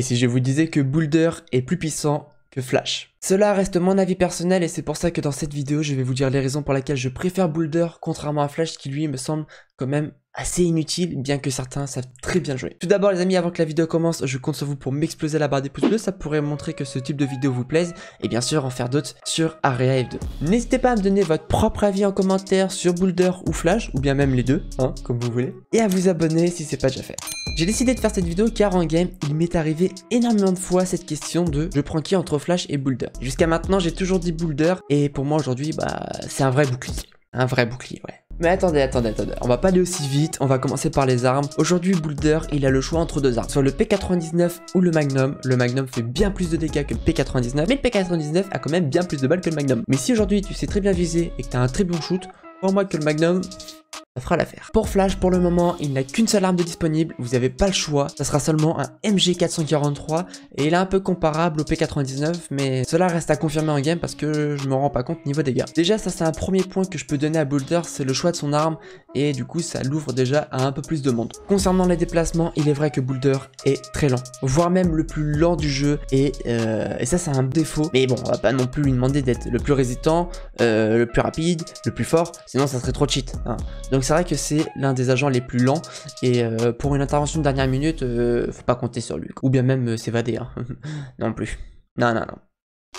Et si je vous disais que Boulder est plus puissant que Flash? Cela reste mon avis personnel et c'est pour ça que dans cette vidéo je vais vous dire les raisons pour lesquelles je préfère Boulder contrairement à Flash qui lui me semble quand même assez inutile, bien que certains savent très bien jouer. Tout d'abord les amis, avant que la vidéo commence, je compte sur vous pour m'exploser la barre des pouces bleus, ça pourrait montrer que ce type de vidéo vous plaise et bien sûr en faire d'autres sur Area F2. N'hésitez pas à me donner votre propre avis en commentaire sur Boulder ou Flash, ou bien même les deux, hein, comme vous voulez, et à vous abonner si c'est pas déjà fait. J'ai décidé de faire cette vidéo car en game, il m'est arrivé énormément de fois cette question de je prends qui entre Flash et Boulder. Jusqu'à maintenant j'ai toujours dit Boulder et pour moi aujourd'hui bah c'est un vrai bouclier. Un vrai bouclier, ouais. Mais attendez, on va pas aller aussi vite, on va commencer par les armes. Aujourd'hui Boulder, il a le choix entre deux armes, soit le P99 ou le Magnum. Le Magnum fait bien plus de dégâts que le P99, mais le P99 a quand même bien plus de balles que le Magnum. Mais si aujourd'hui tu sais très bien viser et que t'as un très bon shoot, crois-moi que le Magnum, ça fera l'affaire. Pour Flash, pour le moment, il n'a qu'une seule arme de disponible, vous n'avez pas le choix, ça sera seulement un MG443 et il est un peu comparable au P99, mais cela reste à confirmer en game parce que je me rends pas compte niveau dégâts. Déjà, ça c'est un premier point que je peux donner à Boulder, c'est le choix de son arme et du coup ça l'ouvre déjà à un peu plus de monde. Concernant les déplacements, il est vrai que Boulder est très lent, voire même le plus lent du jeu et ça c'est un défaut, mais bon, on va pas non plus lui demander d'être le plus résistant, le plus rapide, le plus fort, sinon ça serait trop cheat, hein. Donc c'est vrai que c'est l'un des agents les plus lents et pour une intervention de dernière minute, faut pas compter sur lui. Ou bien même s'évader, hein. Non plus. Non.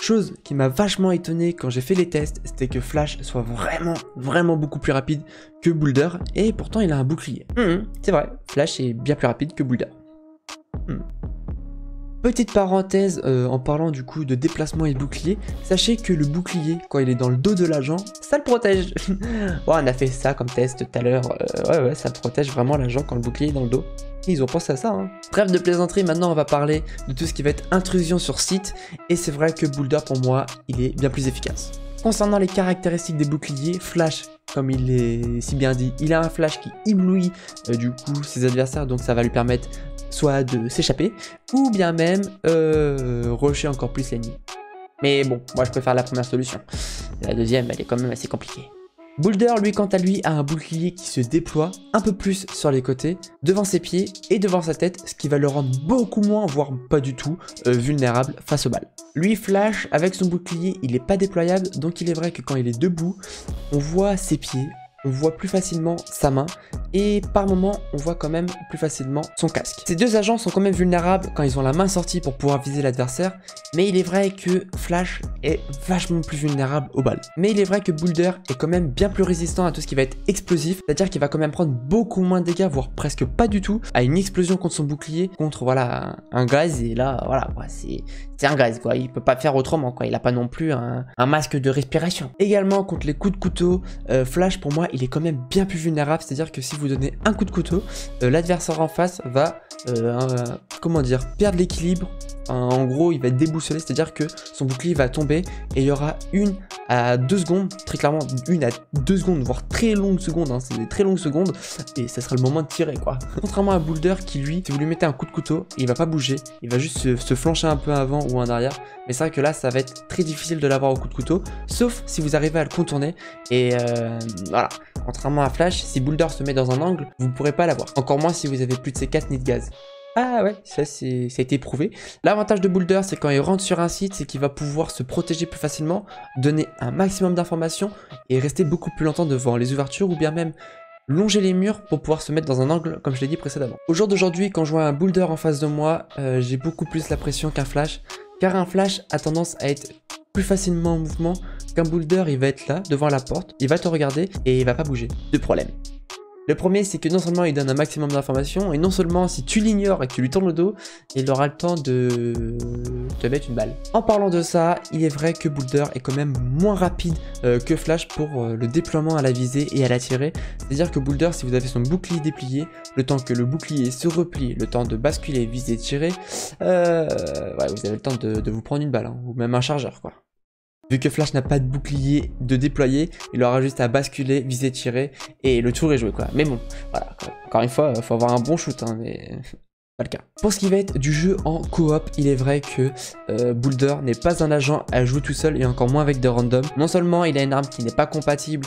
Chose qui m'a vachement étonné quand j'ai fait les tests, c'était que Flash soit vraiment beaucoup plus rapide que Boulder et pourtant il a un bouclier. C'est vrai, Flash est bien plus rapide que Boulder. Petite parenthèse, en parlant du coup de déplacement et de bouclier, sachez que le bouclier, quand il est dans le dos de l'agent, ça le protège. Bon, on a fait ça comme test tout à l'heure, ouais, ça protège vraiment l'agent quand le bouclier est dans le dos. Ils ont pensé à ça, hein. Trêve de plaisanterie, maintenant on va parler de tout ce qui va être intrusion sur site, et c'est vrai que Boulder pour moi, il est bien plus efficace. Concernant les caractéristiques des boucliers, Flash, comme il est si bien dit, il a un flash qui éblouit du coup ses adversaires, donc ça va lui permettre soit de s'échapper, ou bien même rusher encore plus l'ennemi. Mais bon, moi je préfère la première solution. La deuxième, elle est quand même assez compliquée. Boulder, lui, quant à lui, a un bouclier qui se déploie un peu plus sur les côtés, devant ses pieds et devant sa tête, ce qui va le rendre beaucoup moins, voire pas du tout, vulnérable face aux balles. Lui, Flash, avec son bouclier, il n'est pas déployable, donc il est vrai que quand il est debout, on voit ses pieds, on voit plus facilement sa main et par moment on voit quand même plus facilement son casque. Ces deux agents sont quand même vulnérables quand ils ont la main sortie pour pouvoir viser l'adversaire, mais il est vrai que Flash est vachement plus vulnérable aux balles. Mais il est vrai que Boulder est quand même bien plus résistant à tout ce qui va être explosif, c'est-à-dire qu'il va quand même prendre beaucoup moins de dégâts, voire presque pas du tout, à une explosion contre son bouclier, contre voilà un gaz, et là voilà quoi, c'est un gaz quoi, il peut pas faire autrement quoi, il a pas non plus un masque de respiration. Également contre les coups de couteau, Flash pour moi il est quand même bien plus vulnérable, c'est-à-dire que si vous donnez un coup de couteau, l'adversaire en face va, comment dire, perdre l'équilibre, en gros il va être déboussolé, c'est-à-dire que son bouclier va tomber et il y aura 1 à 2 secondes, très clairement 1 à 2 secondes, voire très longues secondes, hein, c'est des très longues secondes, et ça sera le moment de tirer quoi. Contrairement à Boulder qui lui, si vous lui mettez un coup de couteau, il va pas bouger, il va juste se flancher un peu avant ou en arrière, mais c'est vrai que là ça va être très difficile de l'avoir au coup de couteau, sauf si vous arrivez à le contourner, et voilà. Contrairement à Flash, si Boulder se met dans un angle, vous ne pourrez pas l'avoir, encore moins si vous avez plus de C4 ni de gaz. Ah ouais, ça a été prouvé. L'avantage de Boulder, c'est quand il rentre sur un site, c'est qu'il va pouvoir se protéger plus facilement, donner un maximum d'informations et rester beaucoup plus longtemps devant les ouvertures ou bien même longer les murs pour pouvoir se mettre dans un angle comme je l'ai dit précédemment. Au jour d'aujourd'hui, quand je vois un Boulder en face de moi, j'ai beaucoup plus la pression qu'un Flash, car un Flash a tendance à être plus facilement en mouvement qu'un Boulder, il va être là, devant la porte, il va te regarder et il va pas bouger. Deux problèmes. Le premier, c'est que non seulement il donne un maximum d'informations, et non seulement si tu l'ignores et que tu lui tournes le dos, il aura le temps de te mettre une balle. En parlant de ça, il est vrai que Boulder est quand même moins rapide que Flash pour le déploiement à la visée et à la tirée. C'est-à-dire que Boulder, si vous avez son bouclier déplié, le temps que le bouclier se replie, le temps de basculer, viser, tirer, ouais, vous avez le temps de vous prendre une balle, hein, ou même un chargeur quoi. Vu que Flash n'a pas de bouclier de déployer, il aura juste à basculer, viser, tirer, et le tour est joué quoi. Mais bon, voilà, encore une fois, faut avoir un bon shoot, hein, mais pas le cas. Pour ce qui va être du jeu en coop, il est vrai que Boulder n'est pas un agent à jouer tout seul, et encore moins avec de random. Non seulement il a une arme qui n'est pas compatible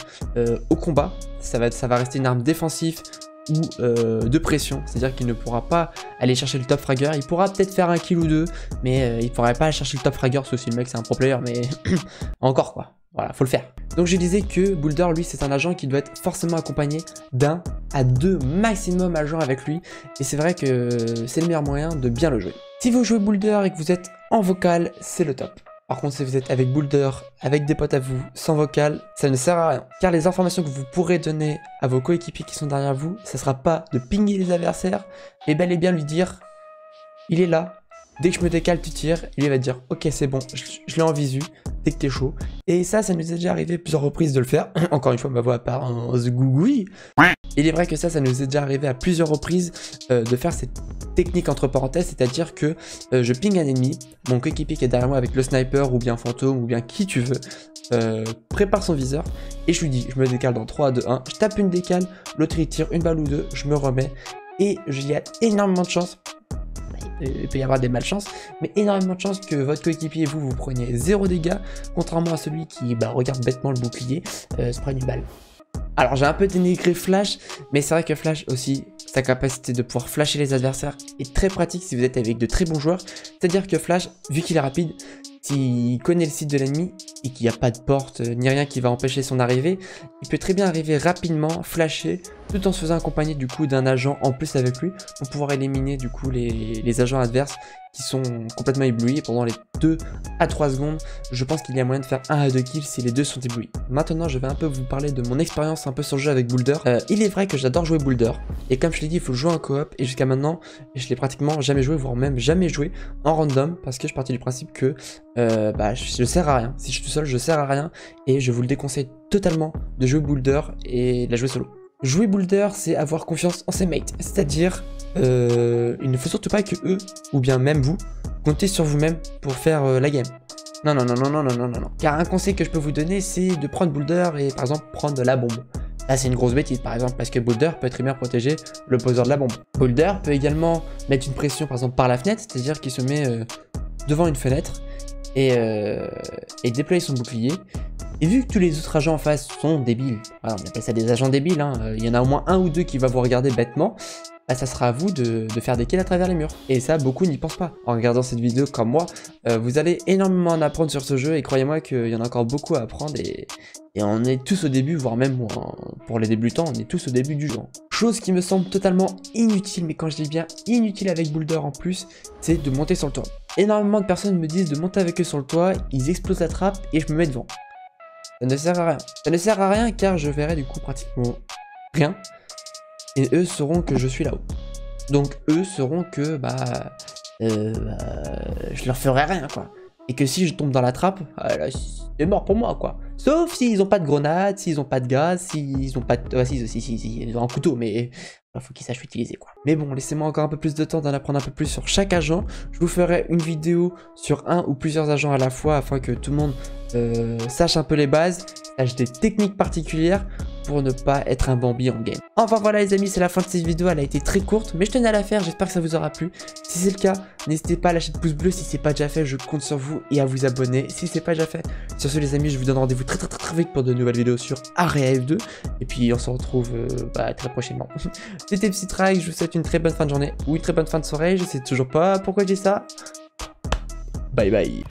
au combat, ça va rester une arme défensive, ou de pression, c'est-à-dire qu'il ne pourra pas aller chercher le top fragger. Il pourra peut-être faire un kill ou deux, mais il ne pourra pas aller chercher le top fragger, sauf si le mec c'est un pro player, mais encore quoi. Voilà, faut le faire. Donc je disais que Boulder, lui, c'est un agent qui doit être forcément accompagné d'un à deux maximum agents avec lui. Et c'est vrai que c'est le meilleur moyen de bien le jouer. Si vous jouez Boulder et que vous êtes en vocal, c'est le top. Par contre, si vous êtes avec Boulder, avec des potes à vous, sans vocal, ça ne sert à rien. Car les informations que vous pourrez donner à vos coéquipiers qui sont derrière vous, ça ne sera pas de pinguer les adversaires, mais bel et bien lui dire « Il est là, dès que je me décale, tu tires. » Il va dire « Ok, c'est bon, je l'ai en visu, dès que t'es chaud. » Et ça nous est déjà arrivé plusieurs reprises de le faire. Encore une fois, ma voix part en zgougouille. Il est vrai que ça nous est déjà arrivé à plusieurs reprises de faire cette technique entre parenthèses, c'est-à-dire que je ping un ennemi, mon coéquipier qui est derrière moi avec le sniper ou bien fantôme ou bien qui tu veux, prépare son viseur et je lui dis, je me décale dans 3, 2, 1, je tape une décale, l'autre il tire une balle ou deux, je me remets et il y a énormément de chance. Il peut y avoir des malchances, mais énormément de chances que votre coéquipier et vous, vous preniez 0 dégâts, contrairement à celui qui regarde bêtement le bouclier, se prenne une balle. Alors j'ai un peu dénigré Flash, mais c'est vrai que Flash aussi, sa capacité de pouvoir flasher les adversaires est très pratique si vous êtes avec de très bons joueurs. C'est-à-dire que Flash, vu qu'il est rapide, s'il connaît le site de l'ennemi et qu'il n'y a pas de porte ni rien qui va empêcher son arrivée, il peut très bien arriver rapidement, flasher, tout en se faisant accompagner du coup d'un agent en plus avec lui pour pouvoir éliminer du coup les agents adverses qui sont complètement éblouis. Et pendant les 2 à 3 secondes, je pense qu'il y a moyen de faire 1 à 2 kills si les deux sont éblouis. Maintenant, je vais un peu vous parler de mon expérience un peu sur le jeu avec Boulder. Il est vrai que j'adore jouer Boulder. Et comme je l'ai dit, il faut le jouer en coop. Et jusqu'à maintenant, je l'ai pratiquement jamais joué, voire même jamais joué en random. Parce que je partais du principe que je sers à rien. Si je suis tout seul, je sers à rien. Et je vous le déconseille totalement de jouer Boulder et de la jouer solo. Jouer Boulder, c'est avoir confiance en ses mates, c'est-à-dire il ne faut surtout pas que eux, ou bien même vous, comptez sur vous-même pour faire la game. Non, non, non, non, non, non, non, non. Car un conseil que je peux vous donner, c'est de prendre Boulder et par exemple prendre la bombe. Là, c'est une grosse bêtise par exemple, parce que Boulder peut très bien protéger le poseur de la bombe. Boulder peut également mettre une pression par exemple par la fenêtre, c'est-à-dire qu'il se met devant une fenêtre et déployer son bouclier. Et vu que tous les autres agents en face sont débiles, voilà, on appelle ça des agents débiles, hein. Il y en a au moins un ou deux qui va vous regarder bêtement, bah, ça sera à vous de faire des kills à travers les murs. Et ça, beaucoup n'y pensent pas. En regardant cette vidéo comme moi, vous allez énormément en apprendre sur ce jeu et croyez-moi qu'il y en a encore beaucoup à apprendre et on est tous au début, voire même pour les débutants, on est tous au début du jeu. Chose qui me semble totalement inutile, mais quand je dis bien inutile avec Boulder en plus, c'est de monter sur le toit. Énormément de personnes me disent de monter avec eux sur le toit, ils explosent la trappe et je me mets devant. Ça ne sert à rien. Ça ne sert à rien car je verrai du coup pratiquement rien. Et eux sauront que je suis là-haut. Donc eux sauront que je leur ferai rien quoi. Et que si je tombe dans la trappe, c'est mort pour moi quoi. Sauf s'ils n'ont pas de grenades, s'ils n'ont pas de gaz, s'ils n'ont pas de... ils ont un couteau mais... faut qu'ils sachent utiliser quoi. Mais bon, laissez-moi encore un peu plus de temps d'en apprendre un peu plus sur chaque agent. Je vous ferai une vidéo sur un ou plusieurs agents à la fois afin que tout le monde sache un peu les bases, sache des techniques particulières pour ne pas être un Bambi en game. Enfin voilà les amis, c'est la fin de cette vidéo, elle a été très courte, mais je tenais à la faire, j'espère que ça vous aura plu. Si c'est le cas, n'hésitez pas à lâcher le pouce bleu si c'est pas déjà fait, je compte sur vous et à vous abonner si c'est pas déjà fait. Sur ce les amis, je vous donne rendez-vous très très très très vite pour de nouvelles vidéos sur Area F2 et puis on se retrouve très prochainement. C'était PsyTrag, je vous souhaite une très bonne fin de journée ou une très bonne fin de soirée, je sais toujours pas pourquoi je dis ça. Bye bye.